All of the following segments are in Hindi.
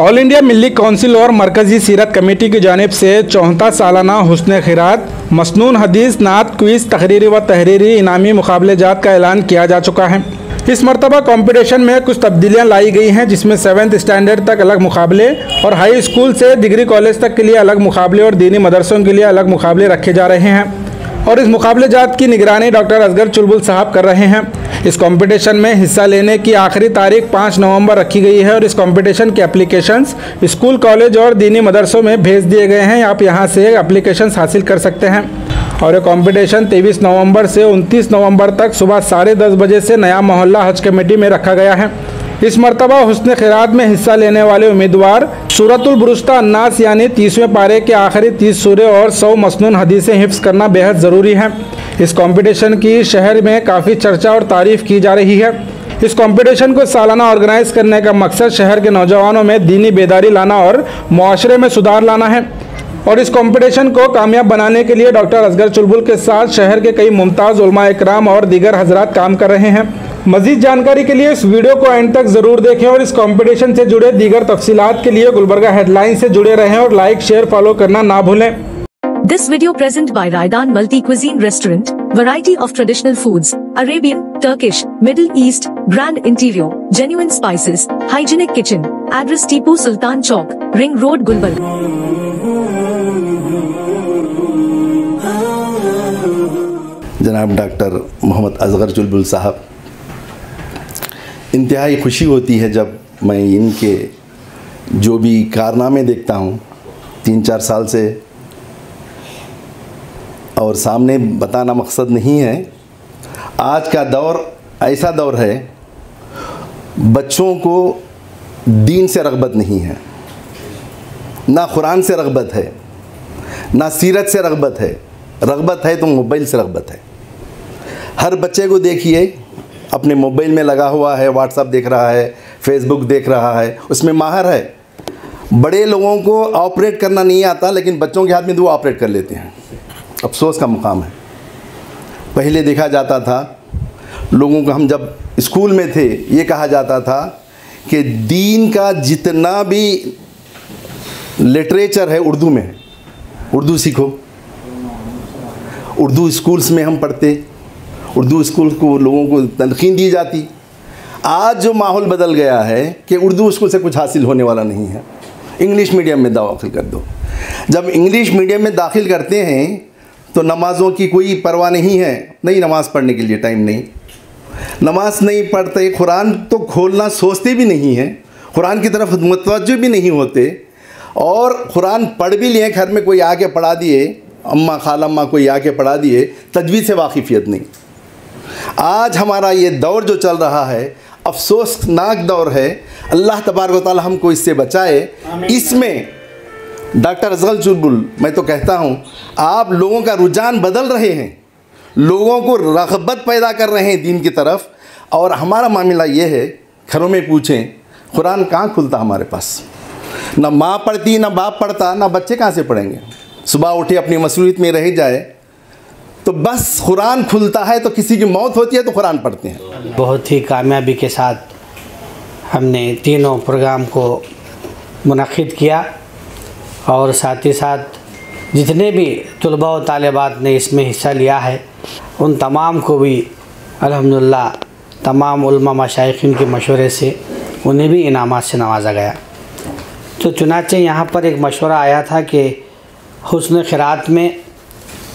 ऑल इंडिया मिली काउंसिल और मरकजी सीरत कमेटी की जानिब से 74 सालाना हुस्ने खिरात मसनून हदीस नात क्विज़ तहरीरी व तहरीरी इनामी मुकाबले जात का ऐलान किया जा चुका है। इस मरतबा कंपटीशन में कुछ तब्दीलियां लाई गई हैं, जिसमें 7th स्टैंडर्ड तक अलग मुकाबले और हाई स्कूल से डिग्री कॉलेज तक के लिए अलग मुकाबले और दीनी मदरसों के लिए अलग मुकाबले रखे जा रहे हैं और इस मुकाबले जात की निगरानी डॉक्टर असगर चुलबुल साहब कर रहे हैं। इस कंपटीशन में हिस्सा लेने की आखिरी तारीख 5 नवंबर रखी गई है और इस कंपटीशन के एप्लीकेशंस स्कूल, कॉलेज और दीनी मदरसों में भेज दिए गए हैं। आप यहां से एप्लीकेशंस हासिल कर सकते हैं और ये कंपटीशन 23 नवंबर से 29 नवंबर तक सुबह 10:30 बजे से नया मोहल्ला हज कमेटी में रखा गया है। इस मरतबा हुस्ने खिरात में हिस्सा लेने वाले उम्मीदवार सूरतुलबुरुस्ता नास यानी 30वें पारे के आखिरी 30 सूरे और 100 मसनून हदीसें हिफ्ज़ करना बेहद ज़रूरी है। इस कंपटीशन की शहर में काफ़ी चर्चा और तारीफ़ की जा रही है। इस कंपटीशन को सालाना ऑर्गेनाइज करने का मकसद शहर के नौजवानों में दीनी बेदारी लाना और मुआशरे में सुधार लाना है और इस कंपटीशन को कामयाब बनाने के लिए डॉक्टर असगर चुलबुल के साथ शहर के कई मुमताज़ उलमा इकराम और दीगर हजरात काम कर रहे हैं। मज़ीद जानकारी के लिए इस वीडियो को एंड तक ज़रूर देखें और इस कंपटीशन से जुड़े दीगर तफसीलात के लिए गुलबर्गा हेडलाइन से जुड़े रहें और लाइक, शेयर, फॉलो करना ना भूलें। This video present by Raydan Multi Cuisine Restaurant, variety of traditional foods, Arabian, Turkish, Middle East, grand interior, genuine spices, hygienic kitchen, address Tipu Sultan Chowk, Ring Road, Gulbarga। जनाब डॉक्टर मोहम्मद असगर चुलबुल साहब, इंतहाई खुशी होती है जब मैं इनके जो भी कारनामे देखता हूँ 3-4 साल से, और सामने बताना मकसद नहीं है। आज का दौर ऐसा दौर है, बच्चों को दीन से रग़बत नहीं है, ना कुरान से रग़बत है, ना सीरत से रग़बत है। रग़बत है तो मोबाइल से रग़बत है। हर बच्चे को देखिए अपने मोबाइल में लगा हुआ है, व्हाट्सएप देख रहा है, फेसबुक देख रहा है, उसमें माहिर है। बड़े लोगों को ऑपरेट करना नहीं आता, लेकिन बच्चों के हाथ में तो वो ऑपरेट कर लेते हैं। अफसोस का मुकाम है। पहले देखा जाता था लोगों को, हम जब स्कूल में थे ये कहा जाता था कि दीन का जितना भी लिटरेचर है उर्दू में है, उर्दू सीखो। उर्दू स्कूल्स में हम पढ़ते, उर्दू स्कूल को लोगों को तनखीन दी जाती। आज जो माहौल बदल गया है कि उर्दू स्कूल से कुछ हासिल होने वाला नहीं है, इंग्लिश मीडियम में दाखिल कर दो। जब इंग्लिश मीडियम में दाखिल करते हैं तो नमाज़ों की कोई परवाह नहीं है, नहीं नमाज़ पढ़ने के लिए टाइम नहीं, नमाज़ नहीं पढ़ते, कुरान तो खोलना सोचते भी नहीं हैं, कुरान की तरफ मुतवज्जो भी नहीं होते। और कुरान पढ़ भी लिए, घर में कोई आके पढ़ा दिए, अम्मा खालम्मा कोई आके पढ़ा दिए, तजवीज़ से वाकिफियत नहीं। आज हमारा ये दौर जो चल रहा है अफसोसनाक दौर है। अल्लाह तबारक व तआला हमको इससे बचाए। इसमें डॉक्टर असगर चुलबुल, मैं तो कहता हूँ आप लोगों का रुझान बदल रहे हैं, लोगों को रग़बत पैदा कर रहे हैं दीन की तरफ। और हमारा मामला ये है, घरों में पूछें कुरान कहाँ खुलता हमारे पास, ना माँ पढ़ती, ना बाप पढ़ता, ना बच्चे कहाँ से पढ़ेंगे। सुबह उठे अपनी मसरूफ़ियत में रह जाए तो बस कुरान खुलता है, तो किसी की मौत होती है तो कुरान पढ़ते हैं। बहुत ही कामयाबी के साथ हमने तीनों प्रोग्राम को मुनक़िद किया और साथ ही साथ जितने भी तलबा और तालिबात ने इसमें हिस्सा लिया है उन तमाम को भी अल्हम्दुलिल्लाह तमाम उलमा मशाइखिन के मशवरे से उन्हें भी इनामात से नवाजा गया। तो चुनाचे यहाँ पर एक मशवरा आया था कि हुस्न खिरात में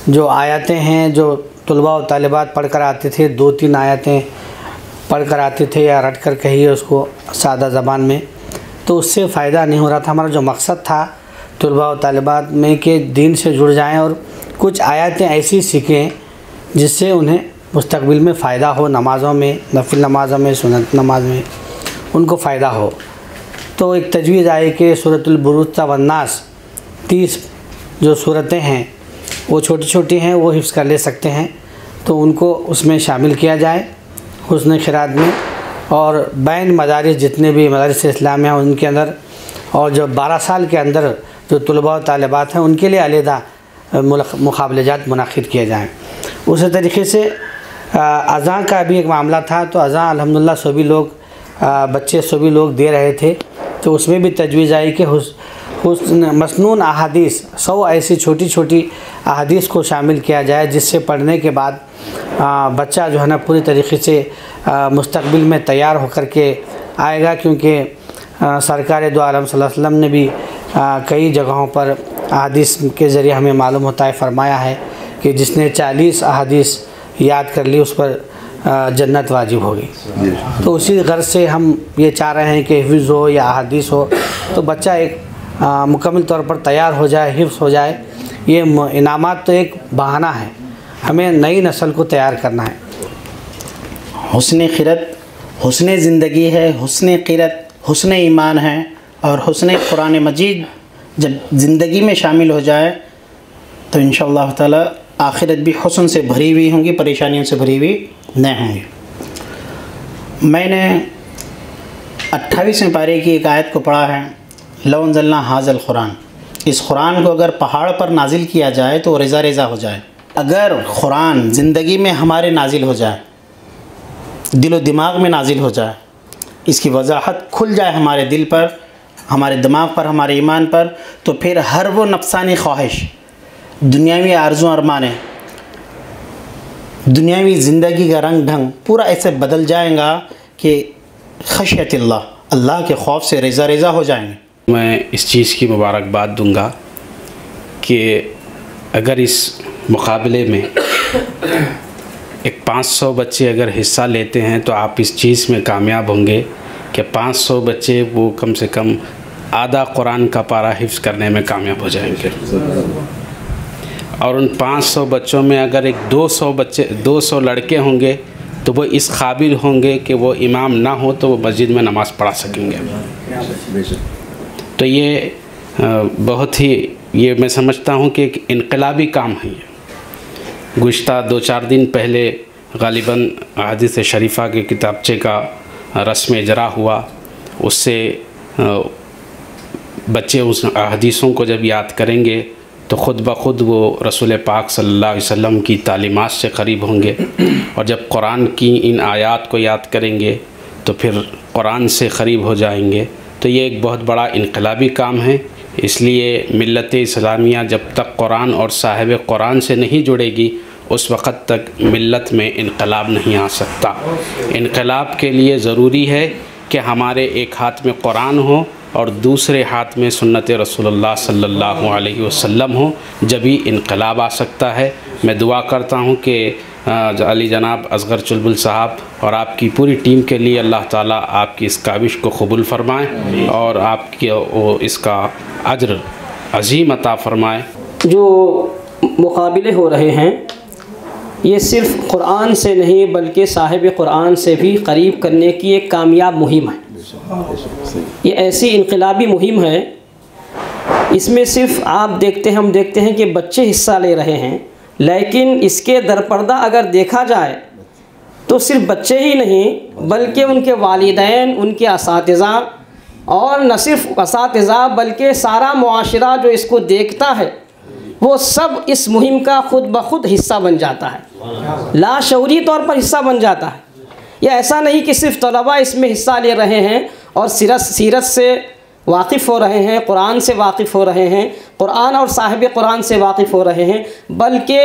जो आयतें हैं जो तलबा और तालिबात पढ़ कर आते थे, 2-3 आयतें पढ़ कर आते थे या रट कर कहिए उसको सादा ज़बान में, तो उससे फ़ायदा नहीं हो रहा था। हमारा जो मकसद था तलबा और तालिबात में के दीन से जुड़ जाएं और कुछ आयतें ऐसी सीखें जिससे उन्हें मुस्तकबिल में फ़ायदा हो, नमाज़ों में, नफिल नमाज़ों में, सुन्नत नमाज में उनको फ़ायदा हो। तो एक तजवीज़ आई कि सूरतुलबुरुस्ता नास 30 जो सूरतें हैं वो छोटी छोटी हैं, वो हिफ्ज़ कर ले सकते हैं तो उनको उसमें शामिल किया जाए हुस्ने खिरात में। और बैन मदारिस जितने भी मदारिस इस्लाम हैं उनके अंदर, और जो 12 साल के अंदर जो तलबा और तालिबात हैं उनके लिए अलहदा मुकाबलेजात मुनाकिद किए जाएँ। उसी तरीके से अज़ां का भी एक मामला था, तो अज़ां अल्हम्दुलिल्लाह सभी लोग बच्चे सभी लोग दे रहे थे, तो उसमें भी तजवीज़ आई कि मसनून अहादीस 100 ऐसी छोटी छोटी अहादीस को शामिल किया जाए जिससे पढ़ने के बाद बच्चा जो है ना पूरी तरीके से मुस्तकबिल में तैयार होकर के आएगा, क्योंकि सरकार दो आलम सल्लल्लाहु अलैहि वसल्लम ने भी कई जगहों पर अहादीस के ज़रिए हमें मालूम होता है, फ़रमाया है कि जिसने 40 अहादीस याद कर ली उस पर जन्नत वाजिब होगी। तो उसी गर्ज से हम ये चाह रहे हैं कि हिफ्ज़ हो या अहादीस हो तो बच्चा एक मुकम्मल तौर पर तैयार हो जाए, हिफ्ज़ हो जाए। ये इनामात तो एक बहाना है, हमें नई नस्ल को तैयार करना है। हुस्ने क़िरत हुस्ने ज़िंदगी है, हुस्ने क़िरत हुस्ने ईमान है और हुस्ने कुरान मजीद जब ज़िंदगी में शामिल हो जाए तो इंशाअल्लाह ताला आखिरत भी हुस्न से भरी हुई होंगी, परेशानियों से भरी हुई नहीं होंगी। मैंने 28वें पारे की एक आयत को पढ़ा है, लौनजल्ला हाजल कुरान, इस कुरान को अगर पहाड़ पर नाजिल किया जाए तो रेज़ा रेज़ा हो जाए। अगर कुरान ज़िंदगी में हमारे नाजिल हो जाए, दिलो दिमाग में नाजिल हो जाए, इसकी वजाहत खुल जाए हमारे दिल पर, हमारे दिमाग पर, हमारे ईमान पर, तो फिर हर वो नफसानी ख्वाहिश, दुनियावी आरज़ू अरमाने, दुनियावी ज़िंदगी का रंग ढंग पूरा ऐसे बदल जाएगा कि खश्यतिल्लाह, अल्लाह के खौफ से रेज़ा रेज़ा हो जाएंगे। मैं इस चीज़ की मुबारकबाद दूंगा कि अगर इस मुकाबले में एक 500 बच्चे अगर हिस्सा लेते हैं तो आप इस चीज़ में कामयाब होंगे कि 500 बच्चे वो कम से कम आधा कुरान का पारा हिफ्ज़ करने में कामयाब हो जाएंगे। और उन 500 बच्चों में अगर एक 200 लड़के होंगे तो वो इस काबिल होंगे कि वो इमाम ना हो तो वो मस्जिद में नमाज़ पढ़ा सकेंगे। तो ये बहुत ही, ये मैं समझता हूँ कि एक इनकलाबी काम है। ये गुज़िश्ता 2-4 दिन पहले गालिबन हदीस शरीफा के किताबचे का रस्म इजरा हुआ, उससे बच्चे उस हदीसों को जब याद करेंगे तो ख़ुद ब खुद वो रसूल पाक सल्लल्लाहु अलैहि वसल्लम की तालीमात से क़रीब होंगे। और जब कुरान की इन आयात को याद करेंगे तो फिर कुरान से क़रीब हो जाएंगे। तो ये एक बहुत बड़ा इनकलाबी काम है। इसलिए मिल्लत इस्लामिया जब तक कुरान और साहिब कुरान से नहीं जुड़ेगी उस वक़्त तक मिल्लत में इनकलाब नहीं आ सकता। इनकलाब के लिए ज़रूरी है कि हमारे एक हाथ में कुरान हो और दूसरे हाथ में सुन्नत रसूलुल्लाह सल्लल्लाहु अलैहि वसल्लम हो, जभी इनकलाब आ सकता है। मैं दुआ करता हूँ कि अली जनाब असगर चुलबुल साहब और आपकी पूरी टीम के लिए अल्लाह ताला आपकी इस काविश को कबूल फ़रमाएँ और आपके इसका अज्र अज़ीम अता फ़रमाएँ। जो मुकाबले हो रहे हैं ये सिर्फ़ कुरान से नहीं बल्कि साहिब कुरान से भी करीब करने की एक कामयाब मुहिम है। ये ऐसी इनकलाबी मुहिम है, इसमें सिर्फ आप देखते हैं, हम देखते हैं कि बच्चे हिस्सा ले रहे हैं, लेकिन इसके दरपर्दा अगर देखा जाए तो सिर्फ बच्चे ही नहीं बल्कि उनके वालिदैन, उनके असातिज़ा, और न सिर्फ असातिज़ा बल्कि सारा मुआशरा जो इसको देखता है वो सब इस मुहिम का खुद ब खुद हिस्सा बन जाता है, लाशऊरी तौर पर हिस्सा बन जाता है। यह ऐसा नहीं कि सिर्फ तलबा इसमें हिस्सा ले रहे हैं और सीरत से वाकिफ़ हो रहे हैं, कुरान से वाकिफ़ हो रहे हैं, कुरान और साहिब कुरान से वाकिफ़ हो रहे हैं, बल्कि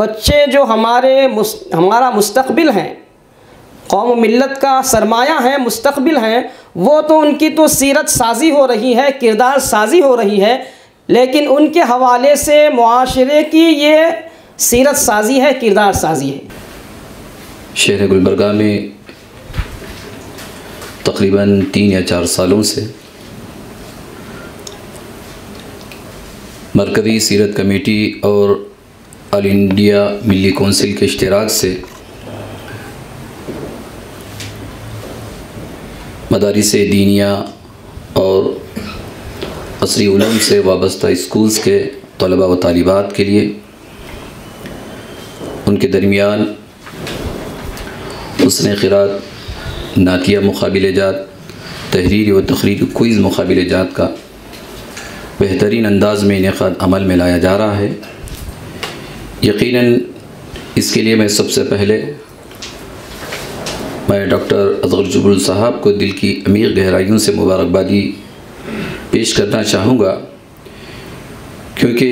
बच्चे जो हमारा मुस्तकबिल हैं, कौम मिल्लत का सरमाया है, मुस्तकबिल हैं, वो तो उनकी तो सीरत साजी हो रही है, किरदार साजी हो रही है, लेकिन उनके हवाले से मुआशरे की ये सीरत साजी है, किरदार साजी है। शहर गुलबर्गा में तकरीबन 3 या 4 सालों से मरकज़ी सीरत कमेटी और ऑल इंडिया मिली कौंसिल के इश्तराक से मदारिस दीनिया और असरी उलम से वाबस्ता स्कूल्स के तलबा व तालिबात के लिए उनके दरमियान हुस्ने क़िरात, नातिया मुक़ाबिले जात, तहरीर व तकरीर क्विज़ मुक़ाबिले जात का बेहतरीन अंदाज़ में इनेक़ाद अमल में लाया जा रहा है। यकीनन इसके लिए मैं सबसे पहले मैं डॉक्टर असगर चुलबुल साहब को दिल की अमीर गहराइयों से मुबारकबादी पेश करना चाहूँगा, क्योंकि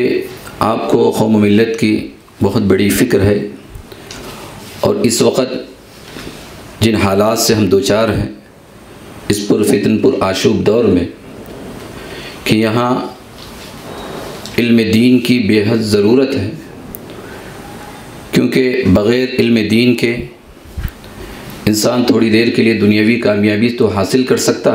आपको कौम मिलत की बहुत बड़ी फ़िक्र है और इस वक्त जिन हालात से हम दो चार हैं इस पुरफितन पुर आशूब दौर में, कि यहाँ इल्म दीन की बेहद ज़रूरत है, क्योंकि बग़ैर इल्म दीन के इंसान थोड़ी देर के लिए दुनियावी कामयाबी तो हासिल कर सकता है